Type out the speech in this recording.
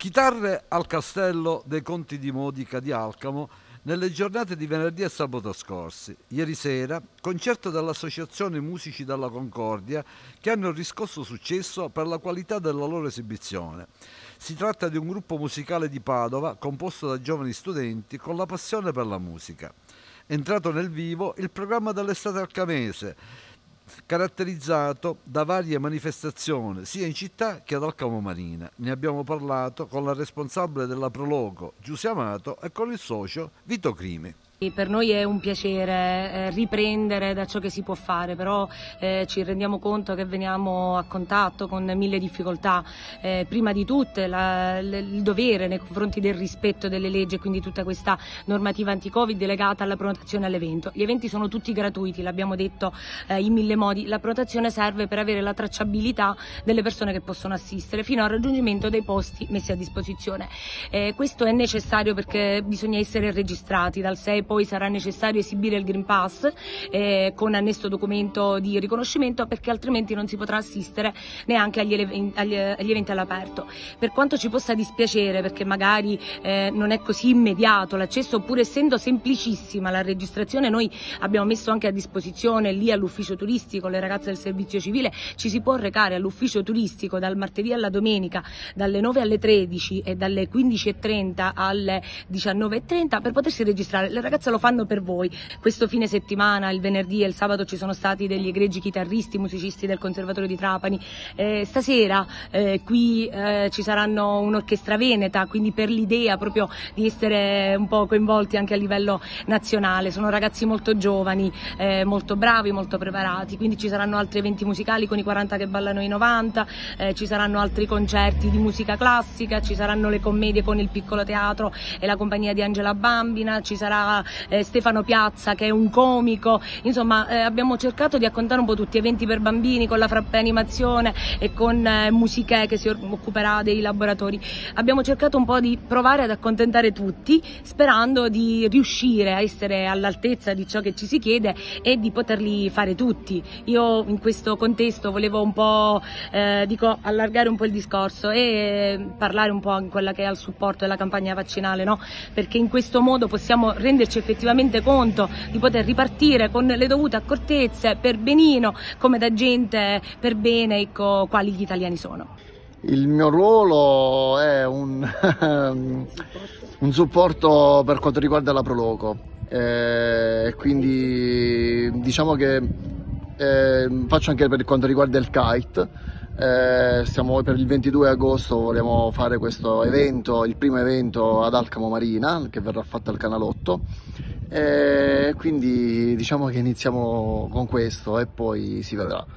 Chitarre al castello dei Conti di Modica di Alcamo nelle giornate di venerdì e sabato scorsi. Ieri sera, concerto dell'Associazione Musici dalla Concordia che hanno riscosso successo per la qualità della loro esibizione. Si tratta di un gruppo musicale di Padova composto da giovani studenti con la passione per la musica. Entrato nel vivo il programma dell'estate alcamese, caratterizzato da varie manifestazioni sia in città che ad Alcamo Marina. Ne abbiamo parlato con la responsabile della Pro Loco, Giusy Amato, e con il socio Vito Crimi. Per noi è un piacere riprendere da ciò che si può fare, però ci rendiamo conto che veniamo a contatto con mille difficoltà, prima di tutte il dovere nei confronti del rispetto delle leggi e quindi tutta questa normativa anti-Covid legata alla prenotazione all'evento. Gli eventi sono tutti gratuiti, l'abbiamo detto in mille modi, la prenotazione serve per avere la tracciabilità delle persone che possono assistere fino al raggiungimento dei posti messi a disposizione. Questo è necessario perché bisogna essere registrati dal SEP. Poi sarà necessario esibire il Green Pass con annesso documento di riconoscimento, perché altrimenti non si potrà assistere neanche agli eventi all'aperto. Per quanto ci possa dispiacere, perché magari non è così immediato l'accesso, oppure essendo semplicissima la registrazione, noi abbiamo messo anche a disposizione lì all'ufficio turistico, le ragazze del servizio civile, ci si può recare all'ufficio turistico dal martedì alla domenica, dalle 9 alle 13 e dalle 15:30 alle 19:30 per potersi registrare. Le ragazze lo fanno per voi. Questo fine settimana, il venerdì e il sabato, ci sono stati degli egregi chitarristi, musicisti del conservatorio di Trapani. Stasera qui ci saranno un'orchestra veneta, quindi per l'idea proprio di essere un po' coinvolti anche a livello nazionale. Sono ragazzi molto giovani, molto bravi, molto preparati, quindi ci saranno altri eventi musicali con i 40 che ballano i 90, ci saranno altri concerti di musica classica, ci saranno le commedie con il piccolo teatro e la compagnia di Angela Bambina, ci sarà Stefano Piazza che è un comico. Insomma, abbiamo cercato di accontare un po' tutti, eventi per bambini con la frappanimazione e con Musichè che si occuperà dei laboratori. Abbiamo cercato un po' di provare ad accontentare tutti, sperando di riuscire a essere all'altezza di ciò che ci si chiede e di poterli fare tutti. Io in questo contesto volevo un po' allargare un po' il discorso e parlare un po' in quella che è il supporto della campagna vaccinale, no? Perché in questo modo possiamo renderci effettivamente conto di poter ripartire con le dovute accortezze, per benino, come da gente per bene, ecco, quali gli italiani sono. Il mio ruolo è un supporto per quanto riguarda la Pro Loco, quindi diciamo che faccio anche per quanto riguarda il kite. Siamo per il 22 agosto, vogliamo fare questo evento, il primo evento ad Alcamo Marina, che verrà fatto al Canalotto, quindi diciamo che iniziamo con questo e poi si vedrà.